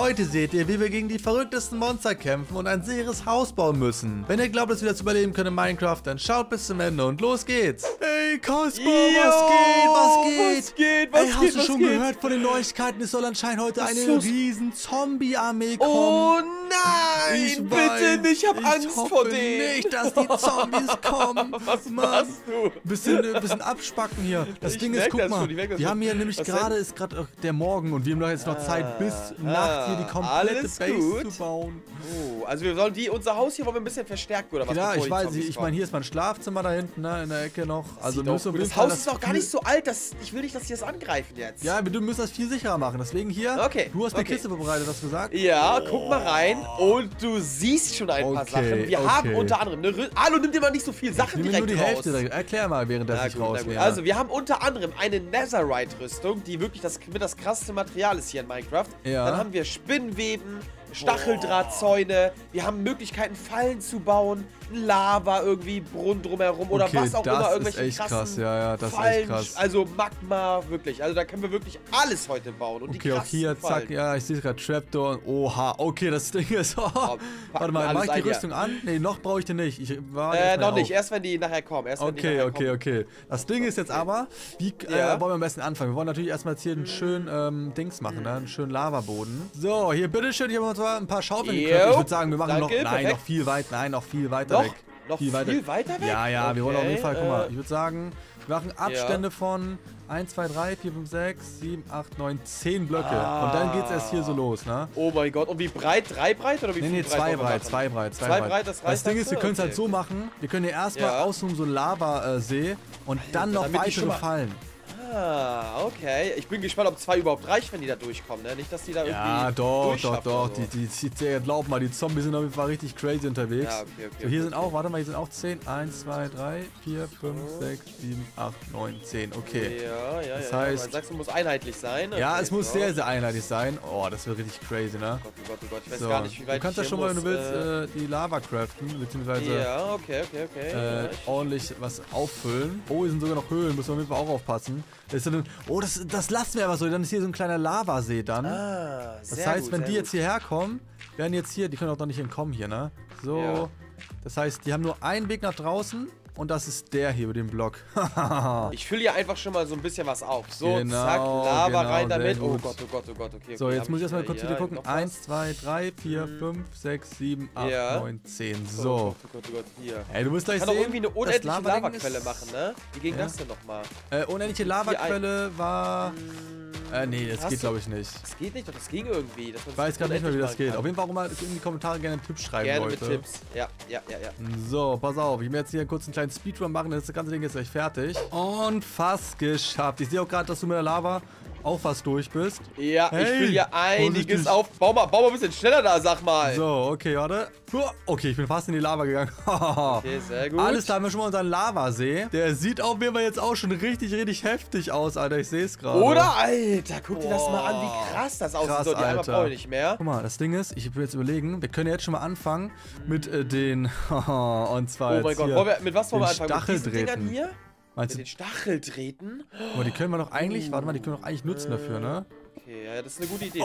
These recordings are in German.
Heute seht ihr, wie wir gegen die verrücktesten Monster kämpfen und ein sicheres Haus bauen müssen. Wenn ihr glaubt, dass wir das überleben können in Minecraft, dann schaut bis zum Ende und los geht's. Ey, Kasper, was geht? Ey, hast du schon gehört von den Neuigkeiten? Es soll anscheinend heute eine riesen Zombie-Armee kommen. Oh nein, ich habe Angst vor denen. Ich hoffe nicht, dass die Zombies kommen. Was machst du? Bisschen abspacken hier. Das Ding ist, guck mal, wir haben hier nämlich gerade der Morgen und wir haben doch jetzt noch Zeit bis Nacht. Hier die komplette Base zu bauen. Oh, also wir sollen unser Haus hier wollen wir ein bisschen verstärken oder was? Ja, ich weiß nicht. Ich meine, hier ist mein Schlafzimmer da hinten, ne, in der Ecke noch. Also das Haus ist noch gar nicht so alt. Ich will nicht, dass die das angreifen jetzt. Ja, wir müssen das viel sicherer machen. Deswegen hier. Okay. Du hast eine Kiste vorbereitet, hast du gesagt? Ja, guck mal rein und du siehst schon ein paar Sachen. Wir haben unter anderem eine Alu, nimm dir mal nicht so viel Sachen direkt raus. Nur die Hälfte direkt. Erklär mal, während das ich raus. Also wir haben unter anderem eine Netherite-Rüstung, die wirklich das krasseste Material ist hier in Minecraft. Ja. Dann haben wir Spinnweben, Stacheldrahtzäune, wir haben Möglichkeiten, Fallen zu bauen, Lava irgendwie, Brunnen drumherum oder was auch immer, irgendwelche krassen Fallen, also Magma, wirklich, also da können wir wirklich alles heute bauen. Und die auch hier, zack, ja, ich sehe gerade Trapdoor, oha, okay, das Ding ist, warte mal, mach ich die Rüstung an? Nee, noch brauche ich die nicht. Noch nicht, erst wenn die nachher kommen. Okay. Das Ding ist jetzt aber, wie wollen wir am besten anfangen? Wir wollen natürlich erstmal jetzt hier einen schönen Dings machen, einen schönen Lavaboden. So, hier, bitteschön, hier haben wir uns ein paar Schaufeln gekriegt. Ich würde sagen, wir machen noch viel weiter weg. Noch viel weiter weg? Ja, ja, wir wollen auf jeden Fall, guck mal, ich würde sagen, wir machen Abstände von 1, 2, 3, 4, 5, 6, 7, 8, 9, 10 Blöcke. Und dann geht's erst hier so los, ne? Oh mein Gott, und wie breit? 3 breit oder wie viel? Nee, 2 breit, 2 breit, 2 breit. Das Ding ist, wir können es halt so machen, wir können hier erstmal außen so Lavasee und dann noch weitere Fallen. Ah, okay. Ich bin gespannt, ob 2 überhaupt reicht, wenn die da durchkommen, ne? Nicht, dass die da irgendwie. Ja, doch. So. Glaub mal, die Zombies sind auf jeden Fall richtig crazy unterwegs. Ja, okay, so, hier sind auch, warte mal, hier sind auch 10. 1, 2, 3, 4, 5, 6, 7, 8, 9, 10. Okay. Ja. Das heißt, man sagt, es muss einheitlich sein. Okay, ja, es muss sehr, sehr einheitlich sein. Oh, das wird richtig crazy, ne? Oh Gott. Ich weiß gar nicht, wie weit. Du kannst ja schon mal, wenn du willst, die Lava craften, beziehungsweise. Ja, okay. Ordentlich was auffüllen. Oh, hier sind sogar noch Höhlen, müssen wir auf jeden Fall auch aufpassen. Oh, das lassen wir aber so. Dann ist hier so ein kleiner Lavasee dann. Ah, das heißt, wenn die jetzt hierher kommen, werden jetzt hier, die können auch noch nicht entkommen hier, ne? So. Ja. Das heißt, die haben nur einen Weg nach draußen und das ist der hier über den Block. Ich fülle hier einfach schon mal so ein bisschen was auf. So, genau, zack, Lava rein damit. Oh Gott, okay. So, jetzt muss ich erstmal kurz wieder gucken. 1, 2, 3, 4, 5, 6, 7, 8, 9, 10. So. Oh Gott, hier. Ey, du musst gleich sehen. Kann doch irgendwie eine unendliche Lavaquelle machen, ne? Wie ging das denn nochmal? Unendliche Lavaquelle war... nee, das geht glaube ich nicht. Das geht nicht, doch das ging irgendwie. Ich weiß gerade nicht mehr, wie das geht. Auf jeden Fall auch mal in die Kommentare gerne einen Tipp schreiben, Leute. Gerne mit Tipps. Ja. So, pass auf. Ich werde jetzt hier einen kurzen kleinen Speedrun machen. Dann ist das ganze Ding jetzt gleich fertig. Und fast geschafft. Ich sehe auch gerade, dass du mit der Lava auch fast durch bist. Ja, ich will hier einiges auf. Bau mal ein bisschen schneller da, sag mal. So, okay, warte. Okay, ich bin fast in die Lava gegangen. Okay, sehr gut. Alles da haben wir schon mal unseren Lavasee. Der sieht auf jeden Fall jetzt auch schon richtig, richtig heftig aus, Alter. Ich sehe es gerade. Oder, Alter, guck dir das mal an, wie krass das aussieht. So, die Eimer brauche ich nicht mehr. Guck mal, das Ding ist, ich will jetzt überlegen, wir können jetzt schon mal anfangen mit den... und zwar jetzt hier. Oh mein Gott, mit was wollen wir anfangen? Mit diesen Dingern hier? Meinst du? Mit den Stacheldrähten? Oh, die können wir doch eigentlich, warte mal, die können wir doch eigentlich nutzen dafür, ne? Okay, ja, das ist eine gute Idee.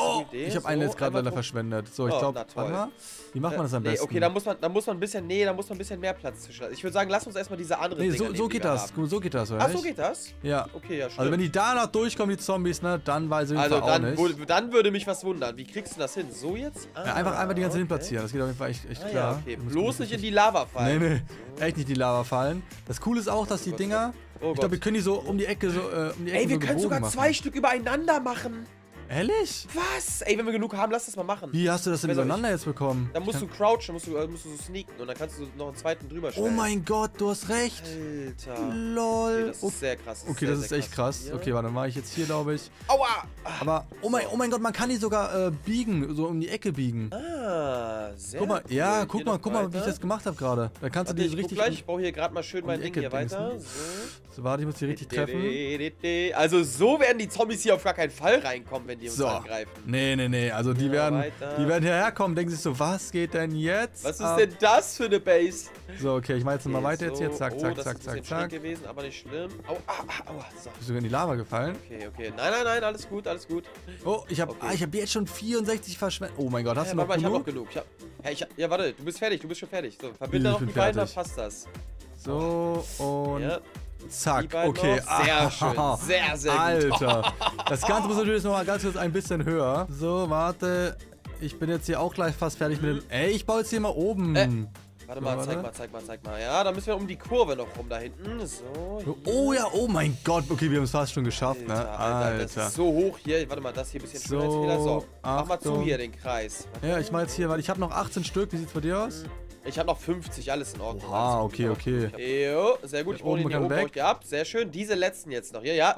Ich habe einen jetzt gerade leider verschwendet. So, ich glaube, warte mal, wie macht man das am besten? Okay, da muss man ein bisschen mehr Platz zwischen. Ich würde sagen, lass uns erstmal diese andere Dinger nehmen, die wir haben. So geht das, oder? Ach, so geht das? Ja. Okay, ja, stimmt. Also, wenn die da noch durchkommen, die Zombies, ne, dann weiß ich auch nicht. Also, dann würde mich was wundern. Wie kriegst du das hin? So jetzt? Ja, einfach die ganze hinplatzieren. Das geht auf jeden Fall echt klar. Ja, okay. Bloß nicht in die Lava fallen. Nee, echt nicht in die Lava fallen. Das Coole ist auch, dass die Dinger... ich glaube, wir können die so um die Ecke so Ey, wir können sogar 2 Stück übereinander machen. Ehrlich? Was? Ey, wenn wir genug haben, lass das mal machen. Wie hast du das denn übereinander jetzt bekommen? Dann musst du crouchen, musst du so sneaken und dann kannst du noch einen zweiten drüber stellen. Oh mein Gott, du hast recht. Alter. Lol. Okay, das ist sehr krass. Okay, das ist echt krass. Okay, warte, mache ich jetzt hier, glaube ich. Aua! Aber, oh mein Gott, man kann die sogar biegen, so um die Ecke biegen. Ah. sehr gut. Ja, guck mal, wie ich das gemacht habe gerade. Da kannst du dir richtig... Ich baue hier gerade mal schön mein Ding hier weiter. So, warte, ich muss die richtig treffen. Also so werden die Zombies hier auf gar keinen Fall reinkommen, wenn die uns angreifen. Nee, nee, nee. Also die werden hierher kommen, denken sich so, was geht denn jetzt? Was ist denn das für eine Base? So, okay, ich mache jetzt nochmal weiter jetzt hier. Zack, zack, zack, zack, zack. Gewesen, aber nicht schlimm. Aua, so. Bist du in die Lava gefallen? Okay, okay. Nein, nein, nein, alles gut, alles gut. Oh, ich habe jetzt schon 64 verschwendet. Oh mein Gott, hast du noch genug? Ich habe noch genug. Ja, warte, du bist fertig, du bist schon fertig. So, verbinde noch die beiden, dann passt das. So, und... Ja. Zack, okay. Sehr schön, sehr, sehr gut. Alter, das Ganze muss natürlich nochmal ganz kurz ein bisschen höher. So, warte. Ich bin jetzt hier auch gleich fast fertig mit dem... Ey, ich baue jetzt hier mal oben. Warte mal, zeig mal. Ja, da müssen wir um die Kurve noch rum da hinten. So. Hier. Oh ja, oh mein Gott. Okay, wir haben es fast schon geschafft, ne? Alter. Das ist so hoch hier. Warte mal, das hier ein bisschen Schönheitsfehler. So, mach mal zu hier den Kreis. Ja, ich mach jetzt hier, weil ich habe noch 18 Stück. Wie sieht's bei dir aus? Ich habe noch 50, alles in Ordnung. Ah, okay, okay. Jo, sehr gut. Ich hole ihn hier oben ab. Sehr schön. Diese letzten jetzt noch. Hier, ja.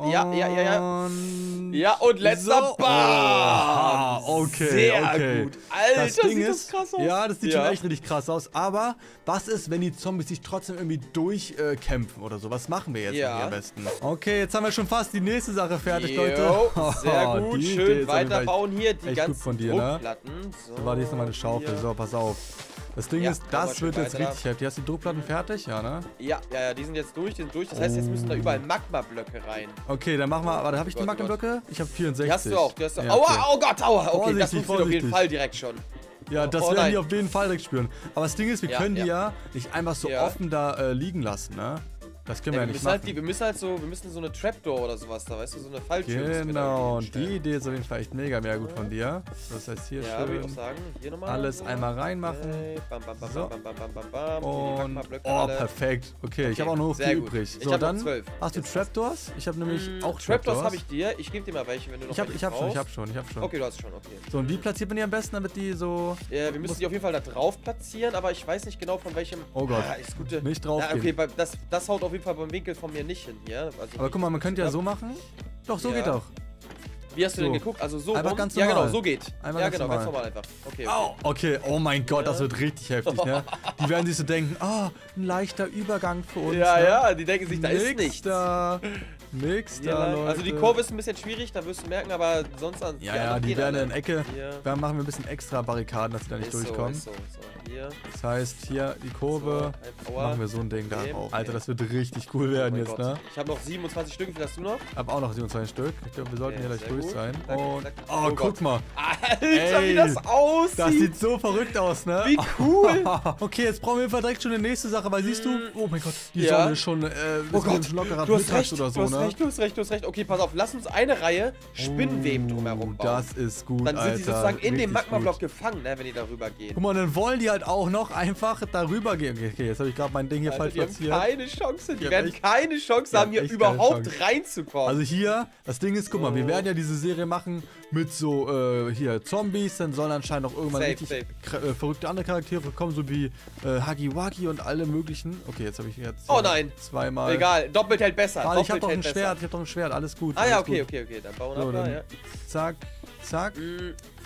Ja, und letzter Bam! Okay, sehr gut. Alter, das sieht das krass aus. Ja, das sieht schon echt richtig krass aus. Aber was ist, wenn die Zombies sich trotzdem irgendwie durchkämpfen oder so? Was machen wir jetzt hier am besten? Okay, jetzt haben wir schon fast die nächste Sache fertig, Leute. Sehr gut. Schön weiterbauen hier. Die ganzen Druckplatten. So, warte, jetzt nochmal eine Schaufel. So, pass auf. Das Ding ist, das wird jetzt richtig heftig. Hast du die Druckplatten fertig? Ja, ne? Ja, die sind jetzt durch, Das heißt, jetzt müssen da überall Magma-Blöcke rein. Okay, dann machen wir... Warte, habe ich die Magma-Blöcke? Ich habe 64. Die hast du auch. Aua, oh Gott, aua. Okay, das muss ich auf jeden Fall direkt schon. Ja, das werden die auf jeden Fall direkt spüren. Aber das Ding ist, wir können die ja nicht einfach so offen da liegen lassen, ne? Das können wir ja nicht machen. Wir müssen so eine Trapdoor oder sowas da, weißt du, so eine Falltür. Genau, und die Idee ist auf jeden Fall echt mega gut von dir. Das heißt, hier schön alles einmal reinmachen. Und oh, perfekt. Okay, ich habe auch nur viel übrig. So, dann hast du Trapdoors? Ich habe nämlich auch Trapdoors. Habe ich dir. Ich gebe dir mal welche, wenn du noch welche brauchst. Ich habe schon. Okay, du hast schon, okay. So, und wie platziert man die am besten, damit die so... Ja, wir müssen die auf jeden Fall da drauf platzieren, aber ich weiß nicht genau von welchem... Oh Gott, nicht drauf gehen. Okay, das haut auf jeden Fall beim Winkel von mir nicht hin, ja? Also aber guck mal, man könnte ja so machen. Doch, so geht auch. Wie hast du denn geguckt? Also so einfach ganz normal. Ja, genau, so geht. Ganz normal einfach. Okay, okay. Oh mein Gott, das wird richtig heftig, ne? Die werden sich so denken, ein leichter Übergang für uns. Ja, ja, die denken sich, da ist nichts. Also die Kurve ist ein bisschen schwierig, da wirst du merken, aber sonst... die werden in der Ecke. Dann machen wir ein bisschen extra Barrikaden, dass sie da nicht durchkommen. Das heißt, hier die Kurve, machen wir so ein Ding da. Alter, das wird richtig cool werden jetzt, ne? Ich habe noch 27 Stück, wie viel hast du noch? Ich habe auch noch 27 Stück. Ich glaube, wir sollten hier gleich durch sein. Und oh, guck mal. Alter, wie das aussieht. Das sieht so verrückt aus, ne? Wie cool. Okay, jetzt brauchen wir direkt schon die nächste Sache, weil siehst du, oh mein Gott, die Sonne ist schon lockerer Mittags oder so, ne? Du hast recht. Okay, pass auf, lass uns eine Reihe Spinnweben drumherum bauen. Das ist gut, Alter. Dann sind die sozusagen in dem Magma-Block gefangen, ne, wenn die darüber gehen. Guck mal, dann wollen die halt auch noch einfach darüber gehen. Okay, jetzt habe ich gerade mein Ding hier falsch platziert. Die werden keine Chance haben, hier überhaupt reinzukommen. Also hier, das Ding ist, guck mal, wir werden ja diese Serie machen mit so, hier, Zombies. Dann sollen anscheinend auch irgendwann verrückte andere Charaktere kommen, so wie Huggy Wuggy und alle möglichen. Okay, jetzt habe ich jetzt zweimal. Egal, doppelt hält besser. Ich habe doch ein Schwert, alles gut. Okay, dann bauen wir ab. Zack, zack.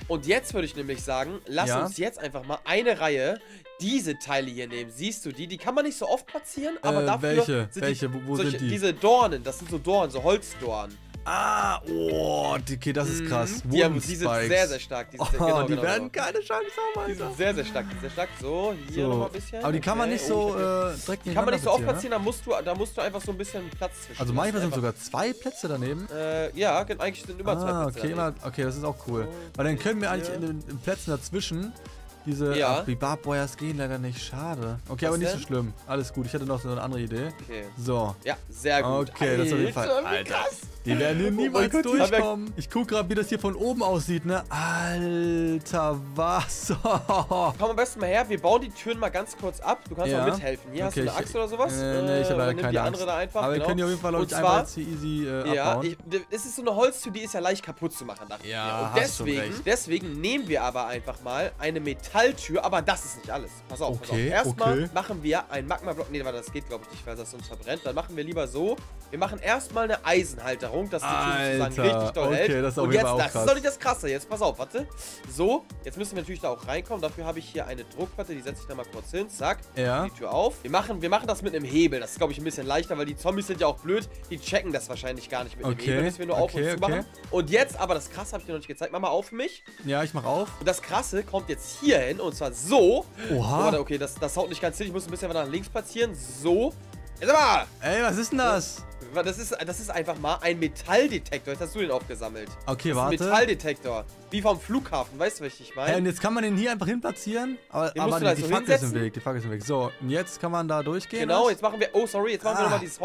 Und jetzt würde ich nämlich sagen, lass uns jetzt einfach mal eine Reihe diese Teile hier nehmen. Siehst du die? Die kann man nicht so oft platzieren, aber dafür sind die? Diese Dornen, das sind so Dornen, so Holzdornen. Okay, das ist krass. Die sind sehr, sehr stark. Die werden keine Chance haben, Alter. Die sind sehr, sehr stark. So, hier nochmal ein bisschen. Aber die kann man nicht so direkt nehmen. Kann man nicht so oft platzieren, da musst du einfach so ein bisschen Platz zwischen. Also manchmal sind sogar zwei Plätze daneben. Ja, eigentlich sind immer zwei Plätze daneben. Okay, das ist auch cool. Weil dann können wir eigentlich in den Plätzen dazwischen diese... Ach, die Barbwires gehen leider nicht. Schade. Okay, aber nicht so schlimm. Alles gut. Ich hatte noch so eine andere Idee. Okay. So. Ja, sehr gut. Okay, das ist auf jeden Fall... Alter. Die werden hier niemals durchkommen. Ich guck gerade, wie das hier von oben aussieht, ne? Alter, was? Komm am besten mal her, wir bauen die Türen mal ganz kurz ab. Du kannst auch mithelfen. Hier hast du eine Axt oder sowas? Nee, ich habe leider keine Axt. Aber wir können die auf jeden Fall, glaube ich, einfach jetzt hier easy abbauen. Es ist so eine Holztür, die ist ja leicht kaputt zu machen. Ja, und deswegen nehmen wir aber einfach mal eine Metalltür. Aber das ist nicht alles. Pass auf, Erstmal machen wir einen Magma-Block. Nee, das geht, glaube ich, nicht, weil das uns verbrennt. Dann machen wir lieber so. Wir machen erstmal eine Eisenhalterung Verzerrung, dass die sozusagen richtig doll hält. Das ist und jetzt, das ist doch nicht das Krasse. Jetzt pass auf, warte. So, jetzt müssen wir natürlich da auch reinkommen. Dafür habe ich hier eine Druckplatte, die setze ich da mal kurz hin. Zack, ja. Die Tür auf. Wir machen das mit einem Hebel. Das ist, glaube ich, ein bisschen leichter, weil die Zombies sind ja auch blöd. Die checken das wahrscheinlich gar nicht mit einem Hebel. Müssen wir nur auf und zu machen. Und jetzt, aber das Krasse habe ich dir noch nicht gezeigt. Mach mal auf für mich. Ja, ich mache auf. Und das Krasse kommt jetzt hier hin und zwar so. Oha. Oh, okay, das haut nicht ganz hin. Ich muss ein bisschen nach links platzieren. So. Ey, was ist denn das? Das ist einfach mal ein Metalldetektor. Jetzt hast du den aufgesammelt. Okay, warte. Ein Metalldetektor. Wie vom Flughafen, weißt du, was ich meine? Und jetzt kann man den hier einfach hinplatzieren. Aber die Fackel ist im Weg. Die Fackel ist im Weg. So, und jetzt kann man da durchgehen. Genau, jetzt machen wir. Oh, sorry, jetzt machen wir nochmal dieses.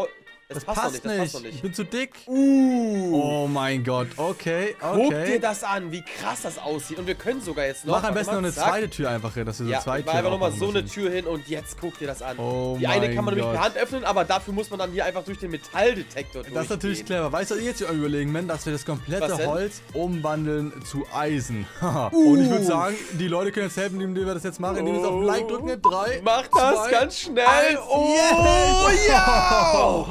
Das passt doch nicht. Ich bin zu dick. Oh mein Gott. Okay. Guck dir das an, wie krass das aussieht. Und wir können sogar jetzt noch... Mach am besten noch eine zweite Tür einfach hin, dass wir so zwei Türen machen. Ja, einfach nochmal so eine Tür hin und jetzt guck dir das an. Oh die eine kann man nämlich per Hand öffnen, aber dafür muss man dann hier einfach durch den Metalldetektor durchgehen. Das ist natürlich clever. Weißt du, was ich jetzt hier überlegen bin? Dass wir das komplette Holz umwandeln zu Eisen. Und ich würde sagen, die Leute können jetzt helfen, indem wir das jetzt machen. Indem wir jetzt auf Like drücken. 3, mach das 2, ganz schnell. 1. Oh ja!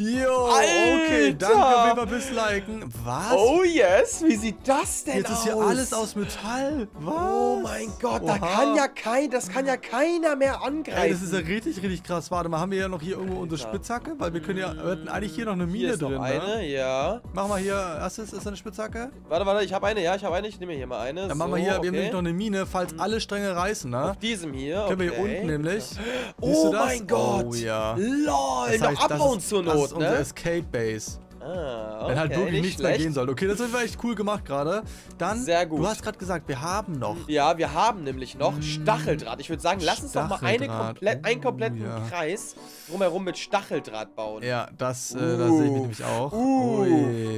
Jo, okay, danke auf jeden Fall bis liken. Was? Oh yes, wie sieht das denn aus? Jetzt ist hier alles aus Metall. Was? Oh mein Gott, das kann ja keiner mehr angreifen. Ey, das ist ja richtig, richtig krass. Warte mal, haben wir ja noch hier irgendwo unsere Spitzhacke? Weil wir können ja, wir hatten eigentlich hier noch eine Mine hier ist drin. Noch eine, ne? Ja. Mach mal hier, ist das eine Spitzhacke? Warte, ich habe eine, ich nehme hier mal eine. Dann machen wir hier, wir haben nämlich noch eine Mine, falls alle Stränge reißen, ne? Auf diesem hier, können wir hier unten nämlich. Ja. Oh mein Gott. Oh ja. Lol, doch ab und zur Not. Das ist unsere Escape Base. Wenn halt wirklich nichts mehr gehen soll. Okay, das wird echt cool gemacht gerade. Dann, sehr gut. Du hast gerade gesagt, wir haben noch. Ja, wir haben nämlich noch Stacheldraht. Ich würde sagen, lass uns doch mal einen kompletten Kreis drumherum mit Stacheldraht bauen. Ja, das sehe ich nämlich auch.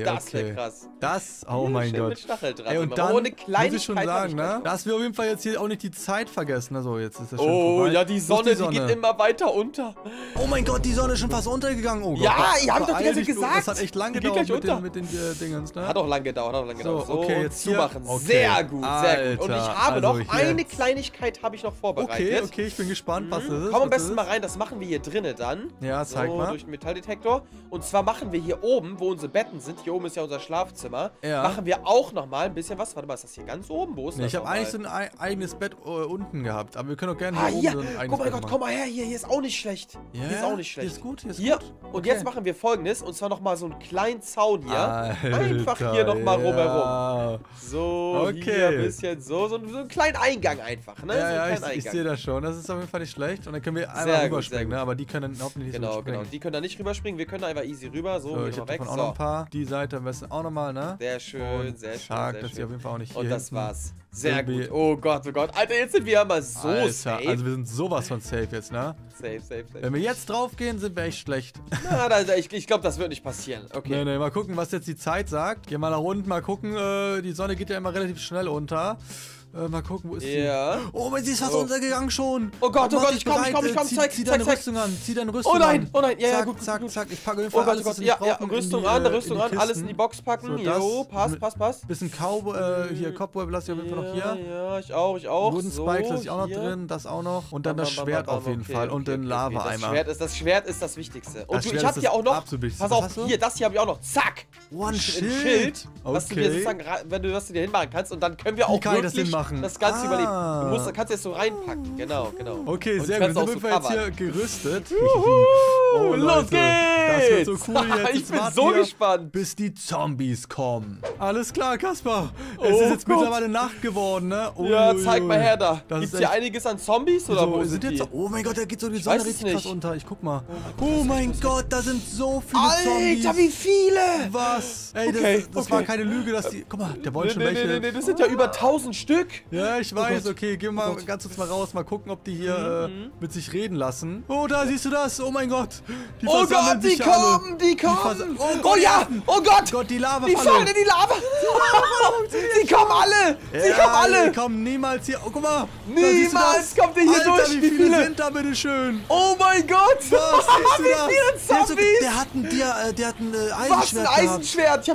Das wäre krass. Das, oh mein Gott. Mit Stacheldraht. Ey, und dann, ohne Kleinigkeit, muss ich schon sagen, ne? Dass wir auf jeden Fall jetzt hier auch nicht die Zeit vergessen. Also, jetzt ist das schon vorbei. Ja, die Sonne geht immer weiter unter. Oh mein Gott, die Sonne ist schon fast untergegangen. Oh Gott. Ja, ihr habt doch die ganze Zeit gesagt. Das hat echt lang gedauert mit den Dingens, ne? Hat auch lang gedauert. So, okay, jetzt zumachen. Okay. Sehr gut, sehr gut. Und ich habe noch eine Kleinigkeit habe ich noch vorbereitet. Okay, ich bin gespannt, was das ist. Komm am besten mal rein, das machen wir hier drinnen dann. Ja, zeig mal. Durch den Metalldetektor. Und zwar machen wir hier oben, wo unsere Betten sind, hier oben ist ja unser Schlafzimmer, machen wir auch nochmal ein bisschen was. Warte mal, ist das hier ganz oben? Wo ist das? Ich habe eigentlich so ein eigenes Bett unten gehabt, aber wir können auch gerne hier oben so ein eigenes Bett machen. Oh mein Gott, komm mal her, hier ist auch nicht schlecht. Hier ist auch nicht schlecht. Hier ist gut, hier ist gut. Und jetzt machen wir Folgendes, und zwar nochmal so einen kleinen Zaun hier. Alter, einfach hier nochmal rumherum. So, hier ein bisschen so einen kleinen Eingang einfach. Ne? Ich sehe das schon. Das ist auf jeden Fall nicht schlecht. Und dann können wir einmal rüberspringen. Ne? Aber die können dann hoffentlich nicht rüberspringen. Genau. Die können da nicht rüberspringen. Wir können da einfach easy rüber. So, ich habe auch noch ein paar. Die Seite am besten auch nochmal, ne? Sehr schön, und sehr schön. Stark, dass sie auf jeden Fall auch nicht hier. Und das war's. Sehr gut. Oh Gott. Alter, jetzt sind wir aber so safe. Also wir sind sowas von safe jetzt, ne? Safe. Wenn wir jetzt drauf gehen, sind wir echt schlecht. Ich glaube, das wird nicht passieren. Okay. Nee, mal gucken, was jetzt die Zeit sagt. Geh mal nach unten, mal gucken. Die Sonne geht ja immer relativ schnell unter. Mal gucken, wo ist sie? Oh, sie ist fast untergegangen schon. Oh Gott, ich komm. Zieh deine Rüstung an. Zieh deine Rüstung an. Oh nein. Ja, gut. Ich packe auf jeden Fall alles, Rüstung an. Alles in die Box packen. Jo, passt. Bisschen Cobweb lasse ich auf jeden Fall noch hier. Ja, ich auch. Wooden Spikes lasse ich auch noch drin. Das auch noch. Und dann das Schwert auf jeden Fall. Und den Lava-Eimer. Das Schwert ist das Wichtigste. Und ich hab hier auch noch. Pass auf, hier, das hier habe ich auch noch. Zack. Ein Schild. Was du dir sozusagen, wenn du das dir hinmachen kannst. Und dann können wir auch wirklich das Ganze überleben. Du kannst jetzt so reinpacken. Genau. Okay, und sehr gut. Dann sind wir jetzt hier gerüstet. Oh, los geht's! Das wird so cool jetzt. Ich bin so gespannt. Bis die Zombies kommen. Alles klar, Kasper. Es ist jetzt mittlerweile Nacht geworden, ne? Zeig mal her da. Gibt's hier einiges an Zombies oder so, wo sind die? Oh mein Gott, da geht so die Sonne richtig krass unter. Ich guck mal. Oh mein Gott, da sind so viele Zombies. Alter, wie viele! Was? Ey, das war keine Lüge, dass die... Guck mal, der wollte schon welche. Nee, das sind ja über 1000 Stück. Ja, ich weiß. Okay, gehen wir mal ganz kurz mal raus. Mal gucken, ob die hier mit sich reden lassen. Oh, da siehst du das. Oh mein Gott. Die kommen. Oh Gott. Die Lava. Die fallen in die Lava. Die kommen alle. Die kommen niemals hier. Oh, guck mal. Niemals kommt ihr hier durch. Wie viele sind da, bitte schön? Oh mein Gott. Wie viele Zombies. Der hat ein Eisenschwert. Was, ein Eisenschwert? Ich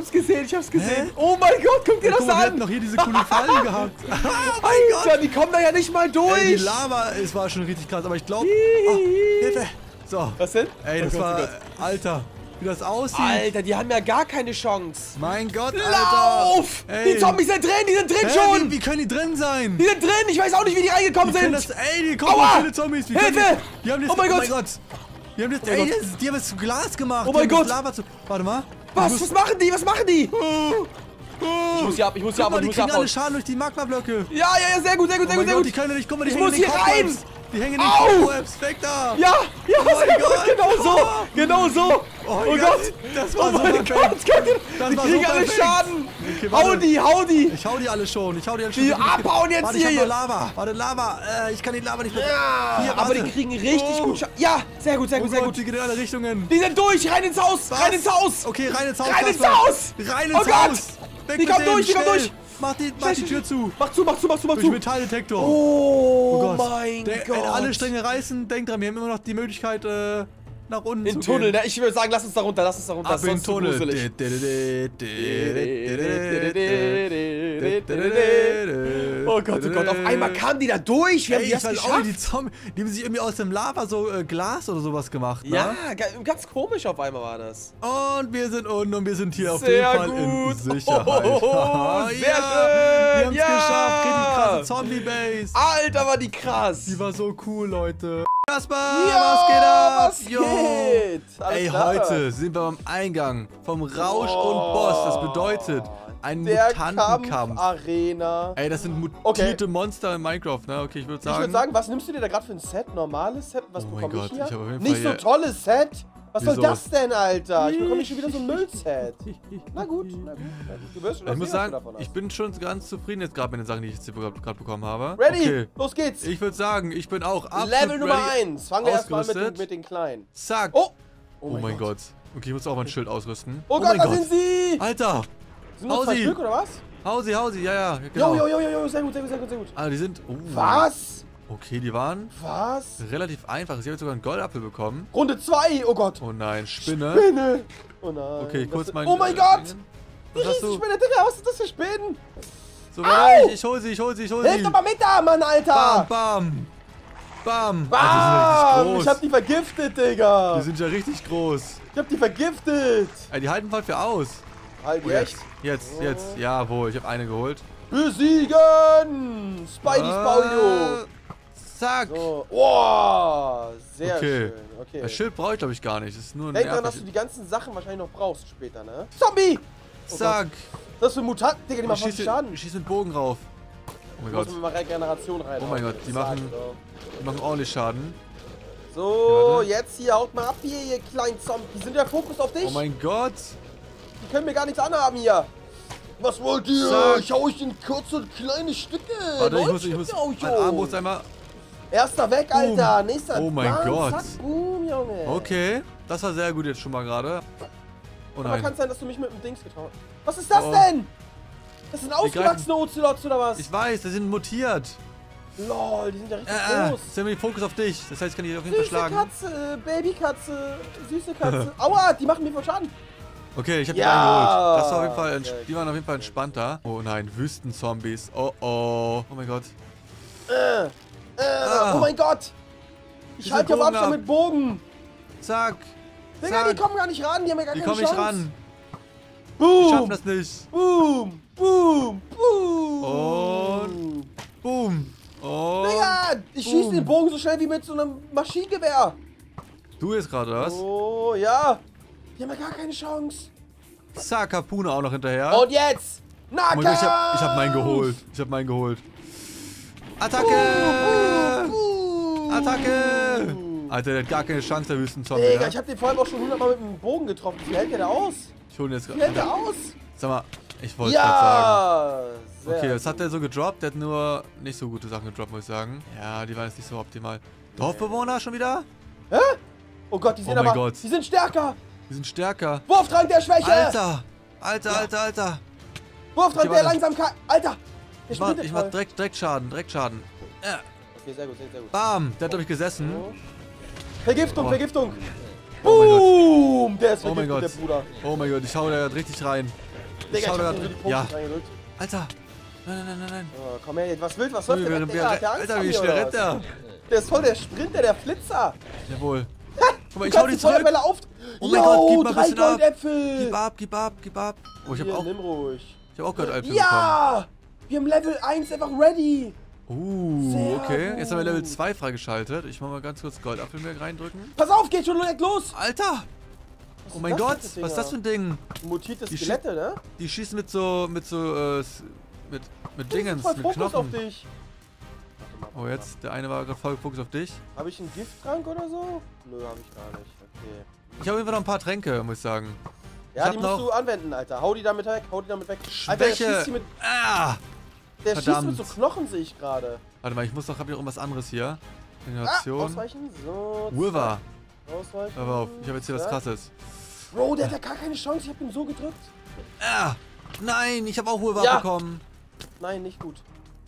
hab's gesehen. Oh mein Gott, guck dir das an. Wir hatten noch hier diese coole Fallen gehabt. Alter, die kommen da ja nicht mal durch. Ey, die Lava, es war schon richtig krass, aber ich glaube... Hilfe! So. Was denn? Ey, das war... Alter. wie das aussieht. Alter, die haben ja gar keine Chance. Mein Gott, Alter. Lauf! Ey. Die Zombies sind drin, die sind drin schon. Wie können die drin sein? Die sind drin, ich weiß auch nicht, wie die reingekommen sind. Die kommen so viele Zombies. Hilfe! Die haben das, oh mein Gott. Die haben das, die haben das zu Glas gemacht. Oh mein Gott. Warte mal. Was machen die? Oh. Ich muss hier ab, ich muss hier abhauen. Die kriegen alle Schaden durch die Magmablöcke. Ja, ja, ja, sehr gut. Die können nicht, guck mal, die hängen in den Cobwebs. Die hängen in den Cobwebs, weg da. Ja, ja, genau so. Oh Gott, das war so perfekt. Die kriegen alle Schaden. Hau die. Ich hau die alle schon, Die abhauen jetzt hier. Warte, Lava. Ich kann die Lava nicht mehr. Ja, aber die kriegen richtig gut Schaden. Ja, sehr gut. Die gehen in alle Richtungen. Die sind durch, rein ins Haus. Okay, rein ins Haus. Oh Gott. Die kommen durch, Mach die Tür zu. Mach zu. Durch Metalldetektor. Oh mein Gott. Wenn alle Stränge reißen, denk dran, wir haben immer noch die Möglichkeit, nach unten zu gehen. In den Tunnel. Ich würde sagen, lass uns da runter. Ab in den Tunnel. Oh Gott. Auf einmal kamen die da durch. Wir haben die erst geschafft. Die haben sich irgendwie aus dem Lava so Glas oder sowas gemacht. Ne? Ja, ganz komisch auf einmal war das. Und wir sind unten und wir sind hier auf jeden Fall in Sicherheit. Sehr schön. Wir haben es geschafft. Richtig krasse Zombie-Base. Alter, war die krass. Die war so cool, Leute. Kasper, was geht ab? Ey, heute sind wir beim Eingang vom Rausch und Boss. Das bedeutet einen Mutantenkampf. Arena. Ey, das sind mutierte Monster in Minecraft, ne? Okay, ich würde sagen. Was nimmst du dir da gerade für ein Set? Normales Set? Was bekomme ich hier? Ich hab auf jeden Fall nicht so tolles Set. Was soll das denn, Alter? Ich bekomme schon wieder so ein Müllset. Na gut. Du wirst schon ich muss sagen, ich bin schon ganz zufrieden jetzt gerade mit den Sachen, die ich jetzt gerade bekommen habe. Ready? Okay. Los geht's. Ich würde sagen, ich bin auch absolut Level Nummer 1. Fangen wir erstmal mit den Kleinen. Zack. Oh mein Gott. Okay, ich muss auch mein Schild ausrüsten. Oh Gott, da sind sie. Alter. Sind nur zwei Stück, oder was? Hausi. Ja, genau. Jo. Sehr gut. Ah, die sind... Was? Okay, die waren relativ einfach. Sie haben jetzt sogar einen Goldapfel bekommen. Runde 2, oh Gott. Oh nein, Spinne. Oh nein. Okay, kurz mein... Oh mein Gott. Die Riesenspinne, Digga, was ist das für Spinnen? So, ich hol sie. Hilf doch mal mit da, Mann, Alter. Bam. Alter, die sind richtig groß. Ich hab die vergiftet, Digga. Die sind ja richtig groß. Ich hab die vergiftet. Ey, die halten voll für aus. Halt echt? Jetzt. Jawohl, ich hab eine geholt. Besiegen! Spidey-Spaudio. Zack! So. Oh, sehr schön. Das Schild brauche ich, glaube ich, gar nicht. Das ist nur ein Denk dran, dass du die ganzen Sachen wahrscheinlich noch brauchst später, ne? Zombie! Oh Zack! Gott. Das ist ein Mutant, Digga, die machen fast Schaden. Ich schieße mit Bogen rauf. Oh mein Gott. Mal Regeneration rein. Oh mein Gott, die machen ordentlich Schaden. So, jetzt hier, haut mal ab hier, ihr kleinen Zombie. Die sind ja Fokus auf dich. Oh mein Gott! Die können mir gar nichts anhaben hier. Was wollt ihr? Zack. Ich hau euch in kurze kleine Stücke. Warte, ich muss mein Arm muss einmal... Erster weg, Alter. Nächster. Oh mein Gott. Zack, boom, Junge. Okay, das war sehr gut jetzt schon mal gerade. Oh nein. Aber kann es sein, dass du mich mit dem Dings getraut hast? Was ist das denn? Das sind ausgewachsene Ozelots oder was? Ich weiß, die sind mutiert. Lol, die sind ja richtig groß. Jetzt haben wir den Fokus auf dich. Das heißt, ich kann die auf jeden Fall schlagen. Süße Katze, Babykatze, süße Katze. Aua, die machen mir voll Schaden. Okay, ich hab die eingeholt. Das war auf jeden Fall die waren auf jeden Fall entspannter. Oh nein, Wüstenzombies. Oh mein Gott. Oh mein Gott! Ich halte ja Abstand mit Bogen! Zack! Digga, die kommen gar nicht ran, die haben ja gar keine Chance! Die kommen nicht ran! Boom! Die schaffen das nicht! Boom! Und... Boom! Und... Digga! Ich schieße den Bogen so schnell wie mit so einem Maschinengewehr! Du jetzt gerade, was? Oh, ja! Die haben ja gar keine Chance! Zack, Harpune auch noch hinterher! Und jetzt! Nacka! Ich hab meinen geholt! Attacke! Attacke! Alter, der hat gar keine Chance, der Wüstenzombie. Digga, ich hab den vor allem auch schon 100 Mal mit dem Bogen getroffen. Wie hält der da aus? Ich hol ihn jetzt gerade. Wie hält der aus? Sag mal, ich wollte gerade sagen. Okay, das hat der so gedroppt. Der hat nur nicht so gute Sachen gedroppt, muss ich sagen. Ja, die waren jetzt nicht so optimal. Dorfbewohner schon wieder? Hä? Oh Gott, die sind die sind stärker! Wurfdrang der Schwäche! Alter! Wurfdrang der Langsamkeit! Alter! Ich mach direkt Schaden. Ja. Okay, sehr gut. Bam, der hat glaube ich gesessen. Vergiftung. Boom! Der ist vergiftet, der Bruder. Oh mein Gott, ich hau da gerade richtig rein. Digga, ich hab den richtig reingedrückt. Alter. Nein. Oh, komm her, was soll der? Alter, wie schnell rennt der? Der ist voll der Sprinter, der Flitzer. Jawohl. Guck mal, ich hau die zurück. Auf. Oh mein Gott, gib mal ein bisschen ab. Gib ab, gib ab, gib ab. Oh, ich hab auch... Nimm ruhig. Ich hab auch gerade Äpfel bekommen. Ja! Wir haben Level 1 einfach ready. Okay. Jetzt haben wir Level 2 freigeschaltet. Ich mach mal ganz kurz Goldapfelmehl reindrücken. Pass auf, geht schon los! Alter! Oh mein Gott, was ist das für ein Ding? Mutierte Skelette, ne? Die schießen mit Dingens, mit Knochen. Fokus auf dich. Oh, jetzt, der eine war gerade voll Fokus auf dich. Habe ich einen Gifttrank oder so? Nö, habe ich gar nicht. Okay. Ich habe immer noch ein paar Tränke, muss ich sagen. Ja, die musst du anwenden, Alter. Hau die damit weg, hau die damit weg. Alter, der schießt die mit... Ah! Der schießt mit so Knochen, sehe ich gerade. Warte mal, ich muss doch... Hab ich noch irgendwas anderes hier? Generation. Ausweichen, so... Urwa. Ausweichen. Hör auf, ich habe jetzt hier was Krasses. Bro, der hat ja gar keine Chance, ich hab ihn so gedrückt. Ah! Nein, ich habe auch Urwa bekommen. Nein, nicht gut.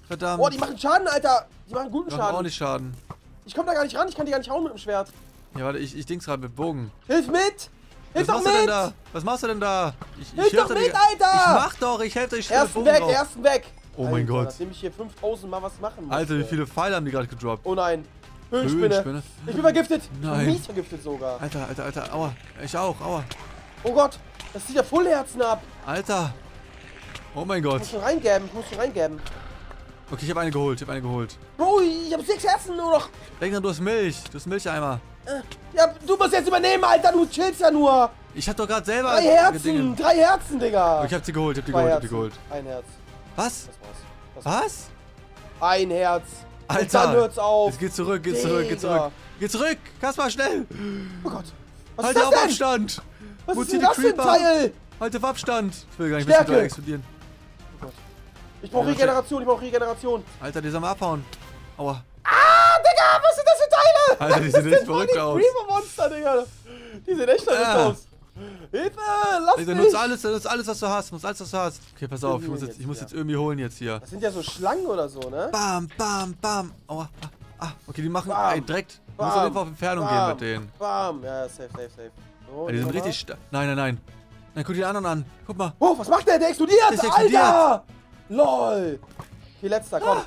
Verdammt. Boah, die machen Schaden, Alter. Die machen guten Schaden. Die machen auch nicht Schaden. Ich komm da gar nicht ran, ich kann die gar nicht hauen mit dem Schwert. Ja, warte, ich dings gerade mit Bogen. Hilf mit! Hilf doch mit! Was machst du denn da? Hilf doch mit, Alter! Ich mach doch, ich helfe euch. Ersten weg, ersten weg! Oh mein Gott. Nachdem ich hier 5000 mal was machen muss. Alter, wie viele Pfeile haben die gerade gedroppt? Oh nein. Höhlenspinne. Ich bin vergiftet. Nein. Mies vergiftet sogar. Alter, Alter, Alter. Aua. Ich auch, aua. Oh Gott. Das zieht ja Vollherzen ab. Alter. Oh mein Gott. Ich muss schon reingeben, ich muss schon reingeben. Okay, ich hab eine geholt, ich hab eine geholt. Bro, ich hab 6 Herzen nur noch. Denk dran, du hast Milch. Du hast Milcheimer. Ja, du musst jetzt übernehmen, Alter. Du chillst ja nur. Ich hab doch gerade selber... 3 Herzen. 3 Herzen, Digga. Ich hab sie geholt, ich hab die geholt, ich hab die geholt. Ein Herz. Was? Das war's. Was? Ein Herz. Alter. Und dann hört's auf. Es geht zurück, geht zurück, geht zurück. Geht zurück. Kasper, schnell. Oh Gott. Was ist das denn? Halte auf Abstand. Was ist denn das für ein Teil? Halte auf Abstand. Ich will gar nicht wissen, wie wir explodieren. Oh Gott. Ich brauch Regeneration, ich brauch Regeneration. Alter, die sollen mal abhauen. Aua. Ah, Digga, was sind das für Teile? Alter, die sehen echt verrückt aus. Monster, Digga. Die sehen echt verrückt aus. Hilfe, lass mich! Nutz alles, was du hast. Nutz alles, was du hast. Okay, pass auf, ich muss jetzt irgendwie holen jetzt hier. Das sind ja so Schlangen oder so, ne? Bam, bam, bam. Aua. Ah, okay, die machen direkt. Du musst auf jeden Fall auf Entfernung gehen mit denen. Bam, ja, safe, safe, safe. So, die sind richtig stark. Nein, nein, nein. Dann guck dir die anderen an. Guck mal. Oh, was macht der? Der explodiert, Alter! LOL! Okay, letzter, komm.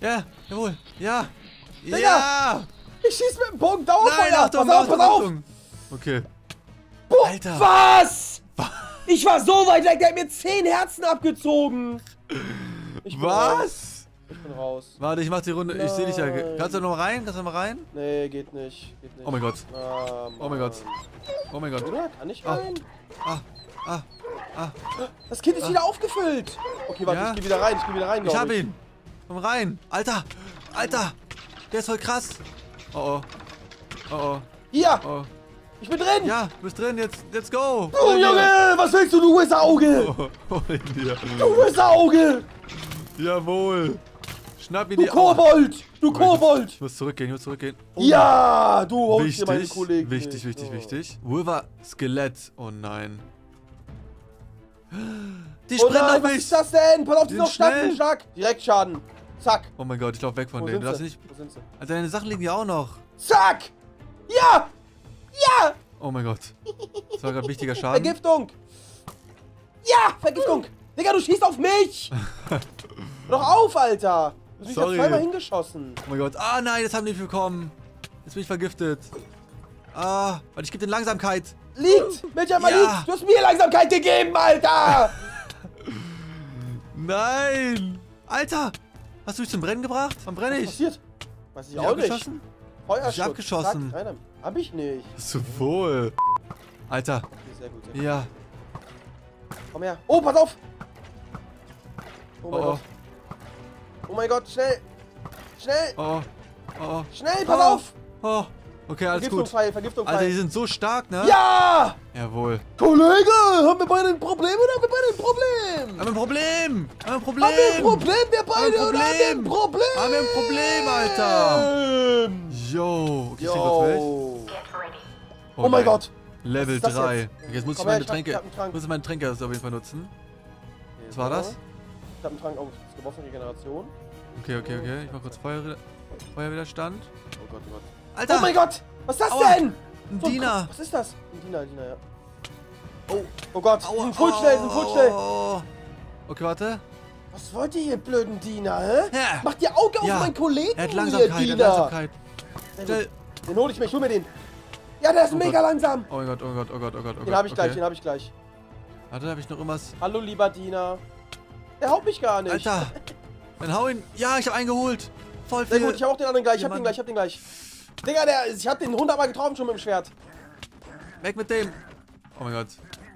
Ja, jawohl. Ja. Ja! Ich schieß mit dem Bogen Dauerfeuer. Nein, Achtung, pass auf, pass auf! Okay. Boah, Alter. Was? Ich war so weit weg, der hat mir 10 Herzen abgezogen. Was? Ich bin raus. Warte, ich mach die Runde. Nein. Ich seh dich ja. Kannst du noch mal rein? Kannst du noch mal rein? Nee, geht nicht. Geht nicht. Oh mein Gott. Ah, oh mein Gott. Oh mein Gott. Oder? Kann ich rein? Ah, ah, ah. Das Kind ist wieder aufgefüllt. Okay, warte, ich geh wieder rein. Ich geh wieder rein, glaub ich. Ich hab ihn. Komm rein. Alter. Alter. Der ist voll krass. Oh oh. Oh oh. Hier. Oh. Ich bin drin! Ja, du bist drin, jetzt, let's go! Oh, Junge, was willst du, du Auge? Oh, dir. Du Auge! Jawohl! Schnapp ihn dir! Du Kobold! Du Kobold! Ich muss zurückgehen, ich muss zurückgehen. Oh, ja, du holst dir meine Kollegen. Wichtig, wichtig, wichtig. Wolver Skelett, oh nein. Die sprinten auf mich! Was ist das denn? Pass auf, die sind noch stark! Direkt Schaden! Zack! Oh mein Gott, ich lauf weg von denen. Wo sind sie? Also deine Sachen liegen ja auch noch. Zack! Ja! Ja! Oh mein Gott. Das war gerade wichtiger Schaden. Vergiftung! Ja! Vergiftung! Digga, du schießt auf mich! Doch auf, Alter! Du hast mich zweimal hingeschossen. Oh mein Gott. Ah nein, jetzt haben die viel bekommen. Jetzt bin ich vergiftet. Ah, warte, ich gebe dir Langsamkeit. Liegt! Mensch, einmal liegt! Du hast mir Langsamkeit gegeben, Alter! Nein! Alter! Hast du mich zum Brennen gebracht? Wann brenne ich? Was passiert? Weiß ich auch nicht. Feuerschutz. Ich hab abgeschossen. Zack, hab ich nicht. Sowohl. Alter. Okay, sehr gut, sehr gut. Ja. Komm her. Oh, pass auf. Oh mein Gott. Oh mein Gott, schnell. Schnell. Oh. Oh. Schnell, pass auf. Oh. Okay, alles gut. Vergiftungspfeil, Vergiftungspfeil. Alter, die sind so stark, ne? Ja. Jawohl. Kollege, haben wir beide ein Problem oder haben wir beide ein Problem? Haben wir ein Problem. Haben wir ein Problem. Haben wir ein Problem, wir beide oder haben wir ein Problem? Haben wir ein Problem, Alter. Yo, okay, oh mein Gott. Level 3. Jetzt muss ich meine Tränke. Muss meine Tränke auf jeden Fall nutzen. Okay, was war das? Ich hab einen Trank auf geworfene Regeneration. Okay, okay, okay. Ich mach kurz Feuerwiderstand. Oh Gott, oh Gott. Alter! Oh mein Gott! Was ist das denn? Ein Diener! Was ist das? Ein Diener, ja. Oh, oh Gott! Ein Fullstell, ein Fullstell! Okay, warte. Was wollt ihr hier, blöden Diener, hä? Macht ihr Auge auf meinen Kollegen, ihr Diener! Den hol ich mir, ich hol mir den. Ja, der ist mega langsam. Oh mein Gott, oh mein Gott, oh Gott, oh Gott. Den hab ich gleich, den hab ich gleich. Warte, hab ich noch irgendwas? Hallo, lieber Diener. Der haut mich gar nicht. Alter. Dann hau ihn. Ja, ich hab einen geholt. Voll viel. Sehr gut, ich hab auch den anderen gleich. Ich hab den gleich, ich hab den gleich. Digga, ich hab den 100-mal getroffen schon mit dem Schwert. Weg mit dem. Oh mein Gott.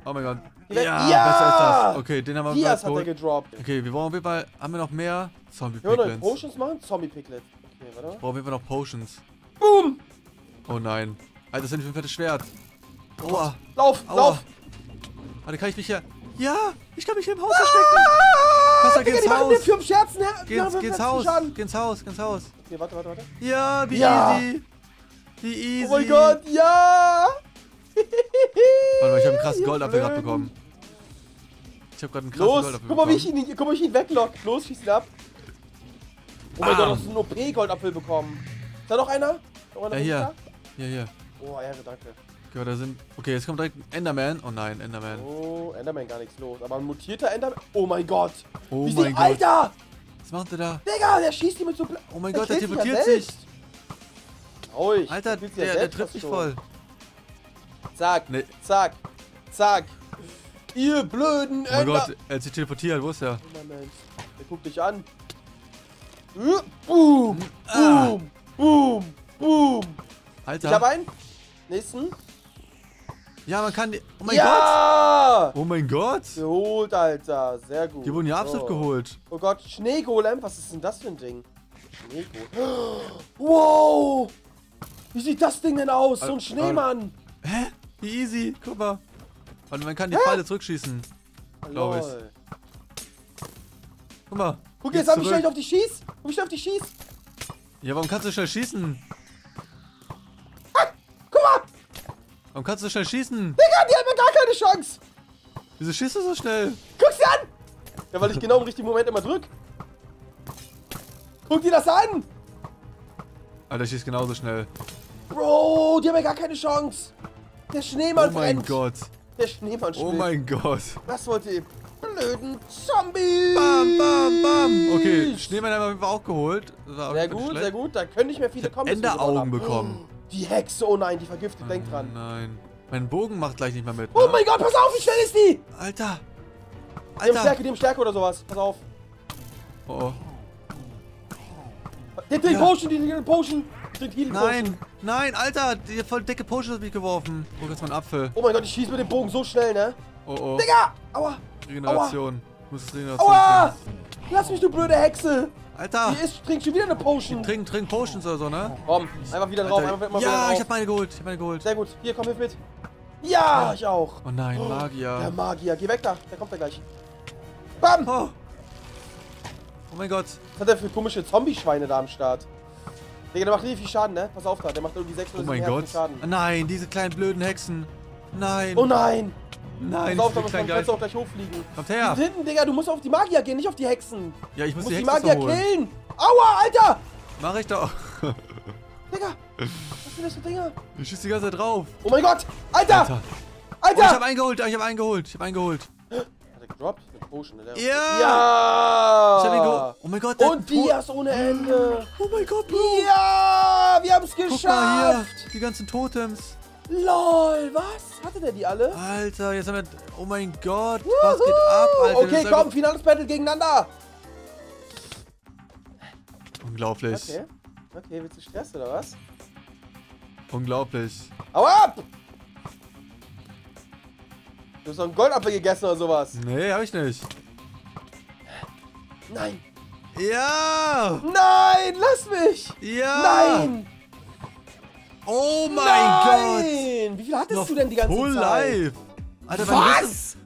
Oh mein Gott. Ja, ja, besser ist das. Okay, den haben wir gleich geholt. Okay, wir brauchen auf jeden Fall... Haben wir noch mehr Zombie-Picklets? Wollen wir Potions machen? Zombie-Picklets. Okay, warte mal. Ich brauche auf jeden Fall noch Potions. Boom! Oh nein. Alter, das sind für ein fettes Schwert. Aua. Lauf, aua, lauf! Warte, kann ich mich hier... Ja, ich kann mich hier im Haus verstecken. Digga, die machen den für einen Scherzen her. Geh ins Haus, geh ins Haus, geh ins Haus. Okay, warte, warte, warte. Ja, wie easy. Wie easy. Oh mein Gott, ja! Warte mal, ich hab einen krassen Goldapfel gerade bekommen. Ich hab gerade einen krassen Goldapfel bekommen. Guck mal, wie ich ihn weglock. Los, schieß ihn ab. Oh mein Gott, hast du einen OP-Goldapfel bekommen. Ist da noch einer? Noch einer? Ja, hier. Ja, hier. Oh, Ehre, danke. Okay, da sind. Okay, jetzt kommt direkt ein Enderman. Oh nein, Enderman. Oh, Enderman, gar nichts los. Aber ein mutierter Enderman. Oh mein Gott. Oh mein Gott. Alter! Was macht der da? Digga, der schießt die mit so. Oh mein Gott, der teleportiert sich. Ruhig. Alter, der trifft mich voll. Zack, nee, zack, zack. Ihr blöden Ender. Oh mein Gott, er hat sich teleportiert. Wo ist der? Enderman. Der guckt dich an. Boom. Boom. Boom. Boom. Alter. Ich hab einen. Nächsten. Ja, man kann... Oh mein Gott! Oh mein Gott! Geholt, Alter. Sehr gut. Die wurden ja absolut geholt. Oh Gott, Schneegolem. Was ist denn das für ein Ding? Schneegolem. Wow! Wie sieht das Ding denn aus? So ein Schneemann. Hä? Wie easy. Guck mal. Und man kann die Pfeile zurückschießen. Glaube ich. Guck mal. Guck, jetzt hab ich schnell auf die Schieß. Guck, ich auf die Schieß. Ja, warum kannst du schnell schießen? Warum kannst du so schnell schießen? Digga, die haben ja gar keine Chance! Wieso schießt du so schnell? Guck's dir an! Ja, weil ich genau im richtigen Moment immer drück. Guck dir das an! Alter, ich schieß genauso schnell. Bro, die haben ja gar keine Chance! Der Schneemann brennt! Oh mein Gott! Der Schneemann schlägt! Oh mein Gott! Was wollt ihr? Blöden Zombies! Bam, bam, bam! Okay, Schneemann haben wir auch geholt. Sehr gut, sehr gut. Da können nicht mehr viele kommen. Enderaugen bekommen. Die Hexe, oh nein, die vergiftet, denk dran. Nein, mein Bogen macht gleich nicht mehr mit. Oh mein Gott, pass auf, wie schnell ist die? Alter, Alter. Die haben Stärke oder sowas, pass auf. Oh, oh. Die Potion. Nein, nein, Alter, die voll dicke Potion hat mich geworfen. Oh, das war ein Apfel. Oh mein Gott, ich schieße mit dem Bogen so schnell, ne? Oh, oh. Digga, aua. Regeneration. Aua. Muss Regeneration. Aua. Lass mich, du blöde Hexe. Alter! Hier trinkt schon wieder eine Potion! Trink Potions oder so, ne? Komm, einfach wieder drauf, einfach mal wieder drauf. Ich hab meine geholt, Sehr gut, hier, komm, hilf mit. Ja, ich auch. Oh nein, Magier. Der Magier, geh weg da, der kommt da gleich. Bam! Oh, oh mein Gott. Was hat der für komische Zombie-Schweine da am Start? Digga, der macht richtig viel Schaden, ne? Pass auf da, der macht irgendwie 6 oder 7 Herzen Schaden. Nein, diese kleinen blöden Hexen. Nein. Oh nein! Nein, pass auf, da kannst du auch gleich hochfliegen. Kommt her! Die hinten, Digga, du musst auf die Magier gehen, nicht auf die Hexen. Ja, ich muss die Hexen holen. Du musst die Magier killen! Aua, Alter! Mach ich doch. Digga! Was sind das für Dinger? Ich schieß die ganze Zeit drauf. Oh mein Gott! Alter! Alter! Alter. Oh, ich hab einen geholt, Hat er gedroppt? Eine Potion, ne? Ja! Ja! Ich hab ihn geholt. Oh mein Gott, der und Dias ohne Ende! Oh mein Gott, Bro! Ja! Wir haben's geschafft! Guck mal hier, die ganzen Totems. LOL, was? Hatte der die alle? Alter, jetzt haben wir... Oh mein Gott, Woohoo! Was geht ab, Alter? Okay, komm, einfach... finales Battle gegeneinander! Unglaublich. Okay, okay, willst du Stress oder was? Unglaublich. Hau ab! Du hast doch einen Goldapfel gegessen oder sowas. Nee, hab ich nicht. Nein! Ja! Nein, lass mich! Ja! Nein! Oh mein Gott! Wie viel hattest du denn die ganze Zeit? Full Life! Alter,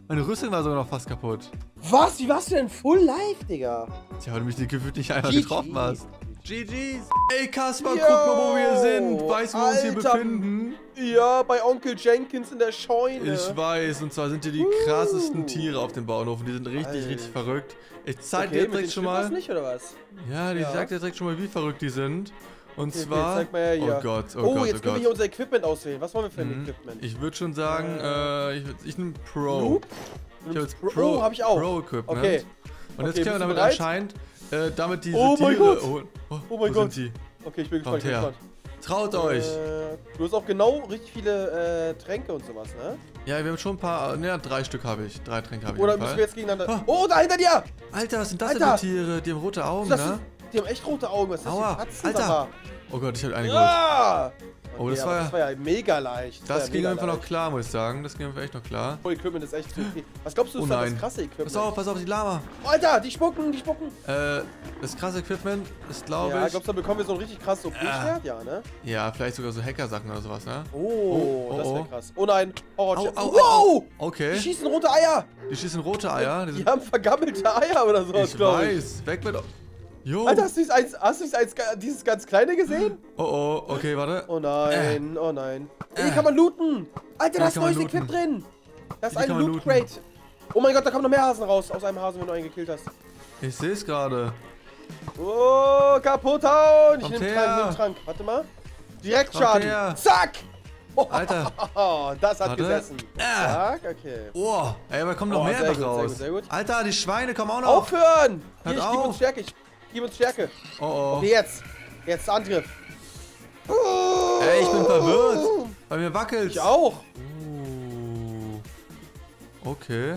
meine Rüstung war sogar noch fast kaputt. Was? Wie warst du denn Full Life, Digga? Tja, weil du mich gefühlt nicht einmal getroffen hast. GG's! Ey, Kasper, guck mal, wo wir sind. Weißt du, wo wir uns hier befinden? Ja, bei Onkel Jenkins in der Scheune. Ich weiß, und zwar sind hier die krassesten Tiere auf dem Bauernhof. Und die sind richtig, richtig verrückt. Ich zeig dir direkt schon mal... Nicht, oder was? Ja, ich sag dir direkt schon mal, wie verrückt die sind. Und zwar... Oh Gott, oh Gott, oh Gott. Jetzt können wir hier unser Equipment auswählen. Was wollen wir für ein Equipment? Ich würde schon sagen, ich nehme Pro. Ich habe jetzt Pro. Oh, hab ich auch. Pro-Equipment. Okay. Und jetzt können wir damit anscheinend, damit diese Tiere... Oh mein Gott. Oh mein Gott. Okay, ich bin gespannt. Traut euch. Du hast auch genau richtig viele Tränke und sowas, ne? Ja, wir haben schon ein paar. Ne, 3 Stück habe ich. 3 Tränke habe ich. Oder müssen wir jetzt gegeneinander. Oh, da hinter dir! Alter, was sind das denn für Tiere? Die haben rote Augen, ne? Die haben echt rote Augen. Was ist das für Katzen? Alter! Oh Gott, ich habe einen geholt. Oh, okay, das war ja mega leicht. Das ging einfach noch klar, muss ich sagen. Das ging einfach echt noch klar. Oh, Equipment ist echt viel. Was glaubst du, ist das krasse Equipment? Pass auf, die Lama. Oh, Alter, die spucken, die spucken. Das krasse Equipment ist, glaube ich... Ja, glaubst du, da bekommen wir so ein richtig krasses OP-Schwert? Ja, ne? Ja, vielleicht sogar so Hacker-Sachen oder sowas, ne? Oh, das wäre krass. Oh nein. Oh, wow! Okay. Die schießen rote Eier. Die schießen rote Eier. Die haben vergammelte Eier oder sowas, glaube ich. Ich weiß. Weg mit... Jo. Alter, hast du dieses ganz kleine gesehen? Oh, oh, okay, warte. Oh nein, oh nein. Hier kann man looten. Alter, da ist neues Equip drin. Das ist ein Loot Crate. Oh mein Gott, da kommen noch mehr Hasen raus. Aus einem Hasen, wenn du einen gekillt hast. Ich sehe es gerade. Oh, kaputt hauen. Ich nehme einen Trank. Warte mal. Direktschaden. Zack. Oh, Alter. Das hat gesessen. Zack, okay. Oh, ey, aber kommen noch mehr raus. Alter, die Schweine kommen auch noch. Aufhören. Hier, ich gebe uns Stärke. Gib uns Stärke. Oh, oh. Okay, jetzt. Jetzt Angriff. Ey, ich bin verwirrt. Bei mir wackelt's. Ich auch. Okay.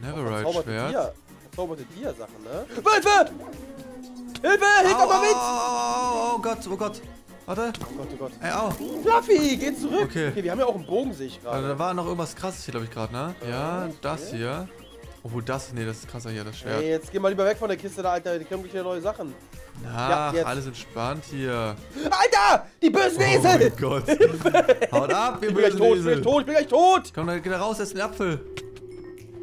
Netherite-Schwert. Verzauberte Dier-Sachen, ne? Hilfe! Hilfe! Hilf aber mit! Oh Gott, oh Gott. Warte. Oh Gott, oh Gott. Ey, au. Fluffy, geh zurück. Okay, wir haben ja auch einen Bogen, sehe ich gerade. Also, da war noch irgendwas krasses hier, glaube ich, gerade, ne? Ja, okay. Das hier. Oh, das, nee, das ist krasser hier, das Schwert. Ey, jetzt geh mal lieber weg von der Kiste da, Alter, die kriegen wieder neue Sachen. Na, ja, alles entspannt hier. Alter, die bösen Esel! Oh mein Gott. Haut ab, ihr bösen Esel. Ich bin gleich tot, ich bin gleich tot. Komm, dann geh da raus, ess den Apfel.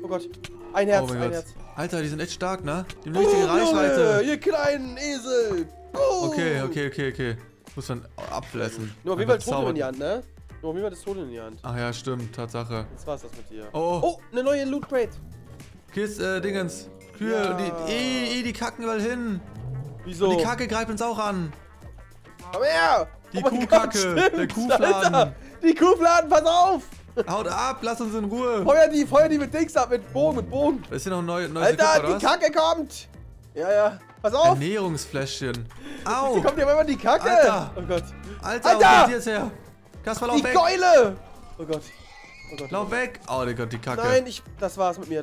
Oh Gott, ein Herz, ein Herz. Alter, die sind echt stark, ne? Die haben eine richtige Reichweite. Ihr kleinen Esel. Boom. Okay. Muss man Apfel essen. Nur auf jeden Fall Toten in die Hand, ne? Nur auf jeden Fall das Toten in die Hand. Ach ja, stimmt, Tatsache. Jetzt war's das mit dir. Oh, eine neue Loot Crate. Kiss, Dingens. Kühe, ja. die kacken überall hin. Wieso? Und die Kacke greift uns auch an. Komm her! Die Kuhkacke, der Kuhfladen. Alter, die Kuhfladen, pass auf! Haut ab, lass uns in Ruhe. Feuer die mit Dings ab, mit Bogen, mit Bogen. Ist hier noch ein neues Equip, oder was? Alter, die Kacke kommt! Ja, pass auf! Ernährungsfläschchen. Au! Hier kommt ja immer die Kacke! Alter! Oh Gott. Alter, wo kommt die jetzt her? Kasper, lauf weg! Die Keule! Oh Gott. Oh Gott, lauf weg! Oh Gott, die Kacke. Nein, das war's mit mir.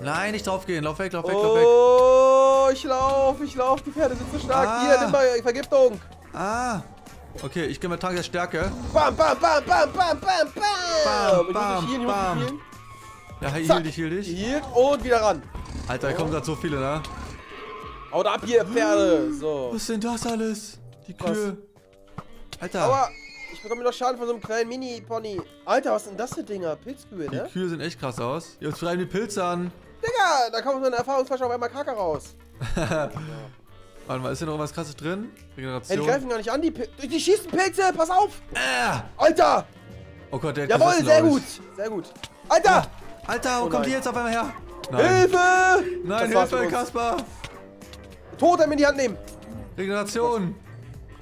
Nein, nicht draufgehen. Lauf weg. Oh, ich lauf. Die Pferde sind zu stark. Hier, nimm mal Vergiftung. Okay, ich gebe mal Trank der Stärke. Bam, bam, bam. Ja, heal dich. Heal und wieder ran. Alter, da kommen gerade so viele, ne? Haut ab hier, Pferde. So. Was sind das alles? Die Kühe. Alter. Aua. Ich bekomme noch Schaden von so einem kleinen Mini-Pony. Alter, was sind das für Dinger? Pilzkühe, ne? Die Kühe sehen echt krass aus. Ihr treiben die Pilze an. Digga, da kommt so eine Erfahrungsflasche auf einmal Kacke raus. Ja. Warte mal, ist hier noch was krasses drin? Regeneration. Ey, die greifen gar nicht an, die Pilze. Die schießen Pilze, pass auf! Alter! Oh Gott, der hat Jawohl, sehr gut, sehr gut. Alter! Alter, wo kommt die jetzt auf einmal her? Nein. Hilfe! Nein, Hilfe, Kasper! Tot, damit die Hand nehmen! Regeneration!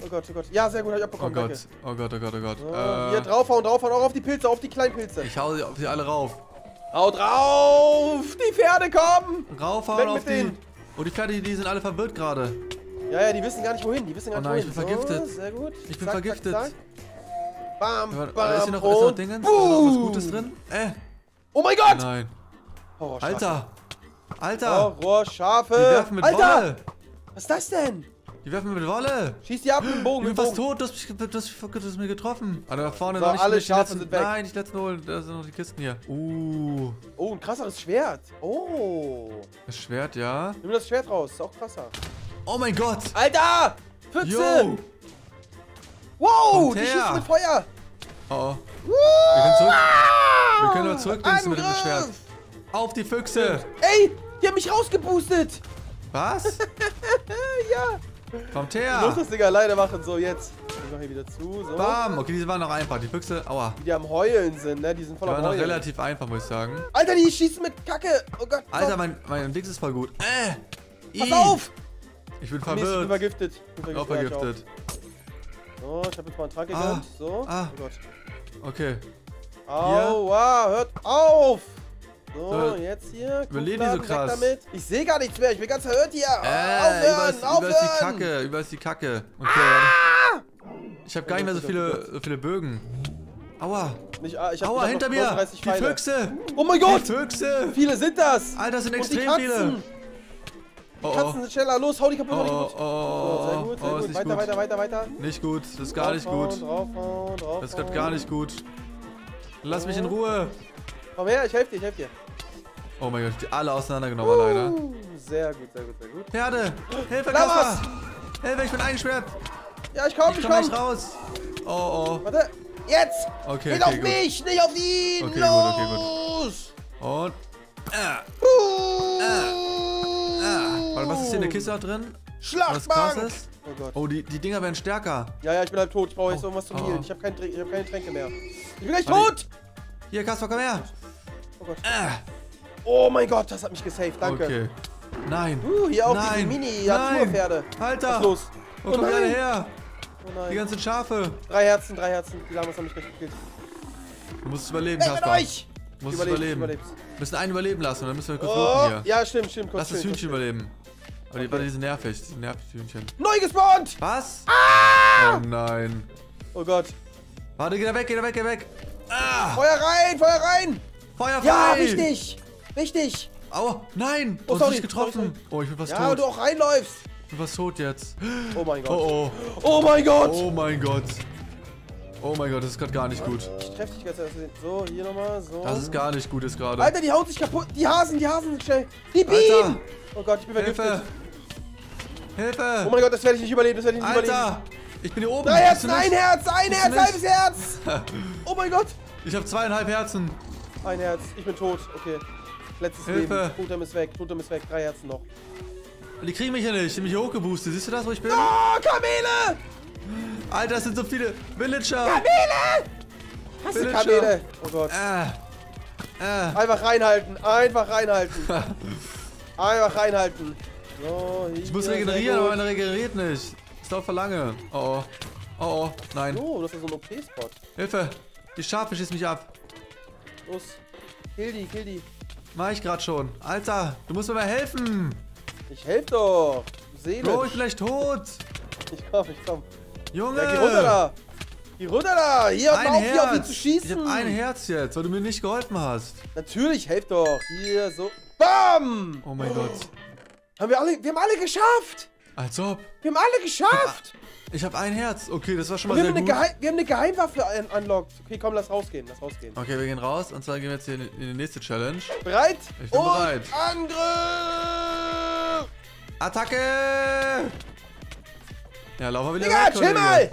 Oh Gott. Ja, sehr gut, hab ich abbekommen. Oh Gott. Hier draufhauen, auch auf die Pilze, auf die Kleinpilze. Ich hau sie alle rauf. Hau drauf! Die Pferde kommen! Raufhauen auf die. Oh, die Pferde, die sind alle verwirrt gerade. Ja, die wissen gar nicht wohin. Oh nein, ich bin vergiftet. So, sehr gut. Ich bin vergiftet. Zack. Bam. Ist hier noch Dingens? Ist noch was Gutes drin? Oh mein Gott! Nein. Alter! Horrorschafe! Die werfen mit Wolle! Was ist das denn? Die werfen mit Wolle! Schieß die ab mit dem Bogen! Ich bin fast tot, das mir getroffen. Alter, da vorne noch alle Schafe sind weg. Nein, nicht letzten holen, da sind noch die Kisten hier. Oh, ein krasseres Schwert. Oh. Das Schwert, ja. Nimm das Schwert raus, ist auch krasser. Oh mein Gott! Alter! Pfütze! Wow, die schießen mit Feuer! Oh. Wir können zurück mit dem Schwert. Auf die Füchse! Ey, die haben mich rausgeboostet! Was? Ja! Kommt her! Du musst das Ding alleine machen, so jetzt. Ich mach hier wieder zu, so. Bam! Okay, diese waren noch einfach. Die Füchse, aua. Die am Heulen sind, ne? Die sind voll am Heulen. Die waren noch relativ einfach, muss ich sagen. Alter, die schießen mit Kacke! Oh Gott! Alter, mein Dings ist voll gut. Pass auf! Ich bin verwirrt. Ich bin vergiftet. So, ich hab jetzt mal einen Trank gegönnt. So. Oh Gott. Okay. Aua, hört auf! So, jetzt hier. Überleben die so krass. Damit. Ich sehe gar nichts mehr. Ich bin ganz verhört hier. Aufhören! Über ist die Kacke. Und okay. Ich habe gar nicht mehr so viele Bögen. Aua. Aua, hinter mir! Die Füchse! Oh mein Gott! Die Füchse! Viele sind das! Alter, das sind extrem viele! Die Katzen sind schneller, los, hau die kaputt, hau die kaputt. Sehr gut, sehr gut. Weiter, weiter, weiter, weiter. Nicht gut, das ist gar nicht gut. Das ist gerade gar nicht gut. Lass mich in Ruhe. Komm her, ich helfe dir, ich helfe dir. Oh mein Gott, ich hab die alle auseinandergenommen leider. Sehr gut, sehr gut, sehr gut. Herde! Hilfe, Kasper! Hilfe, ich bin eingesperrt! Ja, ich komm, ich komm! Ich komm nicht raus! Oh, oh. Warte! Jetzt! Okay, nicht auf mich, nicht auf ihn! Okay, los! Gut, okay, gut. Und... Warte, was ist hier in der Kiste drin? Schlachtbank! Oh Gott. Oh, die Dinger werden stärker. Ja, ja, ich bin halb tot. Ich brauche jetzt irgendwas zum Healen. Ich habe keine Tränke mehr. Ich bin gleich tot! Hier, Kasper, komm her! Oh Gott. Oh mein Gott, das hat mich gesaved. Danke. Okay. Nein. Hier auch diese Mini-Naturpferde. Alter! Was ist los? Wo kommen die alle her? Oh nein. Die ganzen Schafe. 3 Herzen. Die Lamas haben mich gleich gekillt. Du musst überleben, Kasper. Du musst überleben. Wir müssen einen überleben lassen, dann müssen wir kurz hier. Ja, stimmt. Lass das Hühnchen überleben. Aber die, warte, die sind nervig. Die sind nervig, die Hühnchen. Neu gespawnt! Was? Ah! Oh nein. Oh Gott. Warte, geh da weg, geh da weg, geh da weg. Ah! Feuer rein, Feuer rein! Feuer frei! Ja, wichtig! Wichtig! Aua, nein! Du hast mich getroffen. Oh, ich bin fast tot. Ja, du auch reinläufst. Ich bin fast tot jetzt. Oh mein Gott. Oh, oh. Oh mein Gott! Oh mein Gott. Oh mein Gott, das ist gerade gar nicht gut. Ich treffe dich ganz ehrlich. So, hier nochmal, so. Das ist gar nicht gut ist gerade. Alter, die haut sich kaputt. Die Hasen sind schnell. Die Bienen! Oh Gott, ich bin vergiftet. Hilfe! Hilfe! Oh mein Gott, das werde ich nicht überleben, das werde ich nicht überleben. Alter! Ich bin hier oben. 3 Herzen, ein Herz, halbes Herz! Oh mein Gott! Ich habe 2,5 Herzen. 1 Herz, ich bin tot, okay. Letztes Leben. Totem ist weg, Totem ist weg, 3 Herzen noch. Die kriegen mich ja nicht, ich bin mich hier hochgeboostet. Siehst du das, wo ich bin? Oh, Kamele! Alter, das sind so viele Villager! Kamele! Hast du Kamele? Oh Gott. Einfach reinhalten, einfach reinhalten. Einfach reinhalten. So, ich muss regenerieren, aber einer regeneriert nicht. Ich laufe lange. Oh, oh. Oh, oh, nein. Oh, das ist so ein OP-Spot. Hilfe! Die Schafe schießt mich ab. Los. Kill die, kill die. Mach ich gerade schon. Alter, du musst mir mal helfen. Ich helf doch. Seelisch. Bro, ich bin gleich tot. Ich komm, ich komm. Junge. Ja, geh runter da. Geh runter da. Hier, hör auf, hier auf ihn zu schießen. Ich hab 1 Herz jetzt, weil du mir nicht geholfen hast. Natürlich, helf doch. Hier, so. Bam. Oh mein Gott. Wir haben alle geschafft. Als ob. Wir haben alle geschafft. Ich hab 1 Herz. Okay, das war schon mal sehr gut. Wir haben eine Geheimwaffe unlocked. Okay, komm, lass rausgehen, lass rausgehen. Okay, wir gehen raus und zwar gehen wir jetzt hier in die nächste Challenge. Bereit? Ich bin bereit. Angriff! Attacke! Ja, laufen wir wieder weg. Digga, chill mal!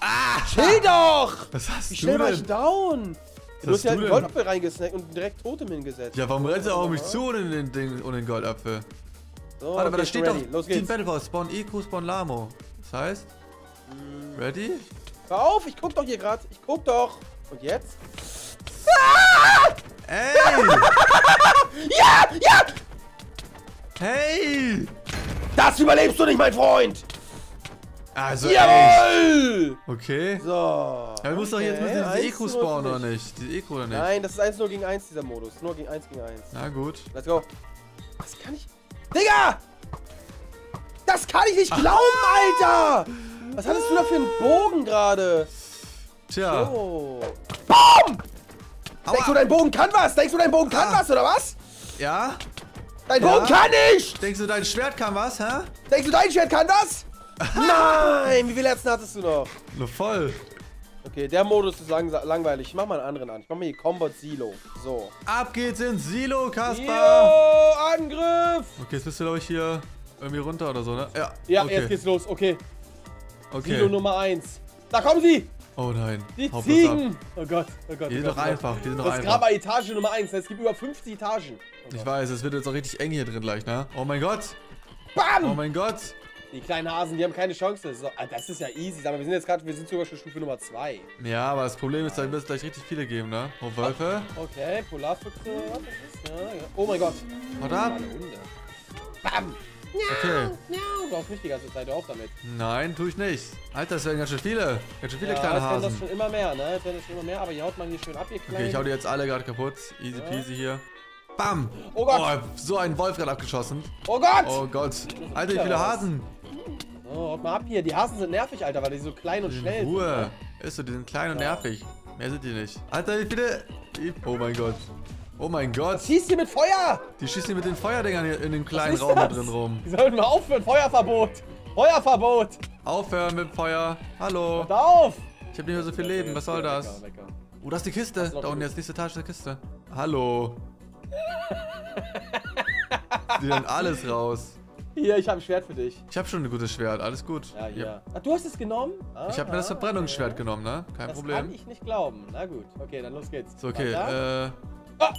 Ah! Chill doch! Was hast du denn? Ich stell mal down! Du hast ja einen Goldapfel reingesnackt und direkt Totem hingesetzt. Ja, warum rennst du auf mich zu und den Goldapfel? So, warte, aber da steht doch Team Battleforce, Spawn Eco, Spawn Lamo. Das heißt, ready? Hör auf, ich guck doch hier gerade. Ich guck doch. Und jetzt? Ah! Ey! Ja, ja! Hey! Das überlebst du nicht, mein Freund! Also, jawohl! Echt. Okay. So. Ja, wir müssen doch jetzt mit dem Eco spawnen, oder nicht? Die Eco, oder nicht? Nein, das ist 1 nur gegen 1, dieser Modus. Nur gegen 1 gegen 1. Na gut. Let's go. Was kann ich? Digga! Das kann ich nicht glauben, Alter! Was hattest du da für einen Bogen gerade? Tja. So. Boom! Aua. Denkst du, dein Bogen kann was? Denkst du, dein Bogen kann was, oder was? Ja. Dein Bogen kann nicht! Denkst du, dein Schwert kann was, hä? Denkst du, dein Schwert kann das? Nein! Wie viele Herzen hattest du noch? Nur voll. Okay, der Modus ist langweilig. Ich mach mal einen anderen an. Ich mach mal hier Combat Silo. So. Ab geht's ins Silo, Kasper! Yo, Angriff! Okay, jetzt bist du, glaube ich, hier... Irgendwie runter oder so, ne? Ja, ja, okay. Jetzt geht's los, okay. Okay. Silo Nummer 1. Da kommen sie! Oh nein. Die Ziegen! Oh Gott, oh Gott. Die sind doch einfach, die sind doch einfach. Das ist gerade bei Etage Nummer 1, es gibt über 50 Etagen. Oh, ich weiß, es wird jetzt auch richtig eng hier drin gleich, ne? Oh mein Gott! Bam! Oh mein Gott! Die kleinen Hasen, die haben keine Chance. Das ist ja easy, aber wir sind jetzt gerade, wir sind sogar schon Stufe Nummer 2. Ja, aber das Problem ist, da wird es gleich richtig viele geben, ne? Oh, Wölfe. Okay, Polarfüchse, was ist das? Ja, ja. Oh mein Gott. Warte ab! Bam! Okay. Ja, du brauchst mich die ganze Zeit auf damit. Nein, tue ich nicht. Alter, das werden ganz schön viele. Ganz schön viele kleine Hasen. Das schon immer mehr, ne? Das werden schon immer mehr, aber ihr haut man hier schön ab, ihr Kleinen. Okay, ich hau die jetzt alle gerade kaputt. Easy peasy hier. Bam! Oh Gott! Oh, so ein Wolf gerade abgeschossen. Oh Gott! Oh Gott. Alter, wie viele Hasen. So, haut mal ab hier. Die Hasen sind nervig, Alter, weil die so klein und schnell sind. Ruhe. Ist so, die sind klein und nervig. Mehr sind die nicht. Alter, wie viele... Oh mein Gott. Oh mein Gott. Was schießt hier mit Feuer? Die schießen hier mit den Feuerdingern hier in dem kleinen Raum da drin rum. Die sollen mal aufhören. Feuerverbot. Feuerverbot. Aufhören mit Feuer. Hallo. Hört auf. Ich hab nicht mehr so viel Leben. Was soll das? Oh, das ist die Kiste. Da unten jetzt nächste Tasche der Kiste. Hallo. Die dann alles raus. Hier, ich habe ein Schwert für dich. Ich habe schon ein gutes Schwert, alles gut. Ja, ja. Ach, du hast es genommen? Aha, ich habe mir das Verbrennungsschwert genommen, ne? Kein Problem. Das kann ich nicht glauben. Na gut, okay, dann los geht's. So, okay,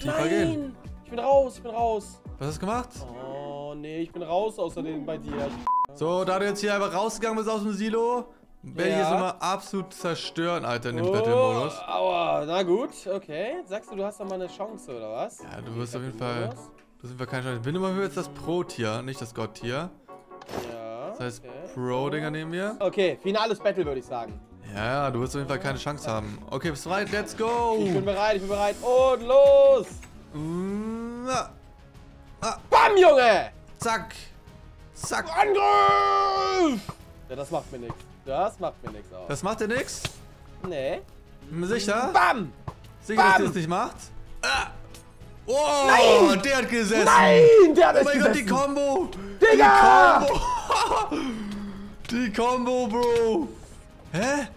nein! Ich bin raus, ich bin raus. Was hast du gemacht? Oh, nee, ich bin raus, außer den bei dir. So, da du jetzt hier einfach rausgegangen bist aus dem Silo, werde ich jetzt nochmal absolut zerstören, Alter, in dem Battle-Modus. Aua, na gut, okay. Sagst du, du hast nochmal eine Chance, oder was? Ja, du wirst auf jeden Fall... Das sind wir keine Chance. Wir nehmen jetzt das Pro-Tier, nicht das Gott-Tier. Ja. Das heißt, okay. Pro-Dinger nehmen wir. Okay, finales Battle, würde ich sagen. Ja, du wirst auf jeden Fall keine Chance haben. Okay, bist du bereit? Let's go! Ich bin bereit und los! Bam, Junge! Zack! Zack! Angriff! Ja, das macht mir nichts. Das macht mir nichts aus. Das macht dir nichts? Nee. Sicher? Bam! Sicher, dass dir das nicht macht? Oh, nein! Der hat gesessen! Nein, der hat es gesessen! Oh mein Gott, die Combo! Digga! Die Combo, Bro! Hä?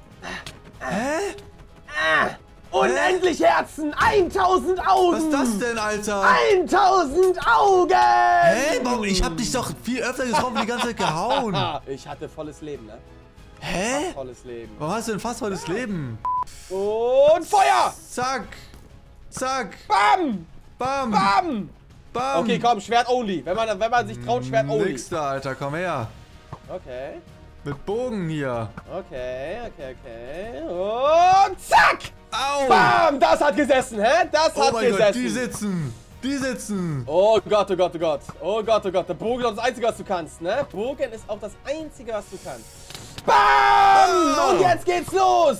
Hä? Unendlich Herzen! 1000 Augen! Was ist das denn, Alter? 1000 Augen! Hä? Warum? Ich hab dich doch viel öfter getroffen, die ganze Zeit gehauen! Ich hatte volles Leben, ne? Hä? Fast volles Leben. Warum hast du denn fast volles Leben? Und Feuer! Zack! Zack! Bam! Bam! Bam! Bam! Okay, komm, Schwert only. Wenn man sich traut, Schwert only. Nix da, Alter, komm her. Okay. Mit Bogen hier. Okay, okay, okay. Und zack! Au! Bam! Das hat gesessen, hä? Das hat gesessen. Oh mein Gott, die sitzen. Die sitzen. Oh Gott, oh Gott, oh Gott. Oh Gott, oh Gott. Der Bogen ist das Einzige, was du kannst, ne? Bogen ist auch das Einzige, was du kannst. Bam! Und jetzt geht's los!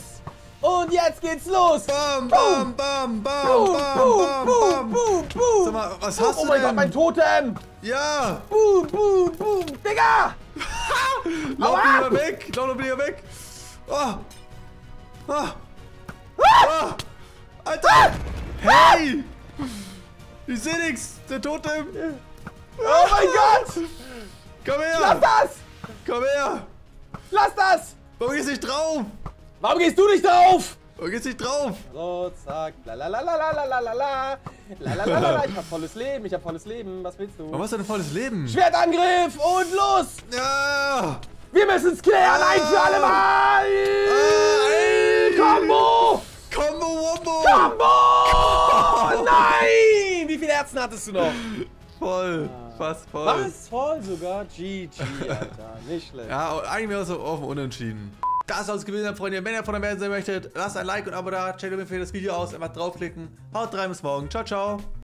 Und jetzt geht's los! Bam, bam, bam, bam, bam, bam, bam, bam. Sag mal, was hast du denn? Oh mein Gott, mein Totem! Ja! Boom, boom, boom! Digga! Lauf lieber weg! Lauf lieber weg! Oh! Oh! Oh! Alter! Hey! Ich seh nix! Der Totem! Oh mein Gott! Komm her! Lass das! Komm her! Lass das! Warum gehst du nicht drauf? Warum gehst du nicht drauf? Warum gehst du nicht drauf? So, zack. La la la la la la la la la. La la la la. Ich hab volles Leben, ich hab volles Leben. Was willst du? Warum hast du denn volles Leben? Schwertangriff und los! Ja! Wir müssen's klären, ein für alle Mal! Combo! Combo Wombo! Combo! Nein! Wie viele Herzen hattest du noch? Voll. Fast voll. Fast voll sogar. GG, Alter. Nicht schlecht. Ja, eigentlich wäre es auf dem Unentschieden. Das soll es gewesen sein, Freunde. Wenn ihr von der Welt sein möchtet, lasst ein Like und ein Abo da. Checkt mir für das Video aus. Einfach draufklicken. Haut rein, bis morgen. Ciao, ciao.